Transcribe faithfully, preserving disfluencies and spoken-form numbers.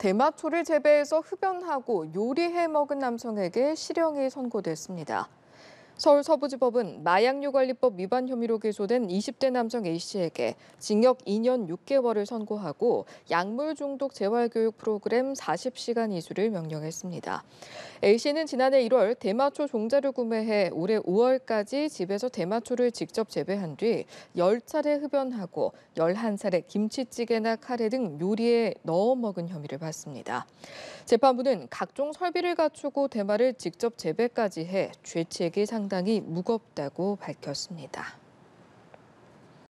대마초를 재배해서 흡연하고 요리해 먹은 남성에게 실형이 선고됐습니다. 서울 서부지법은 마약류관리법 위반 혐의로 기소된 이십 대 남성 A씨에게 징역 이 년 육 개월을 선고하고 약물 중독 재활교육 프로그램 사십 시간 이수를 명령했습니다. A씨는 지난해 일월 대마초 종자를 구매해 올해 오월까지 집에서 대마초를 직접 재배한 뒤 열 차례 흡연하고 열한 차례 김치찌개나 카레 등 요리에 넣어 먹은 혐의를 받습니다. 재판부는 각종 설비를 갖추고 대마를 직접 재배까지 해 죄책이 상당히 무겁다고 밝혔습니다.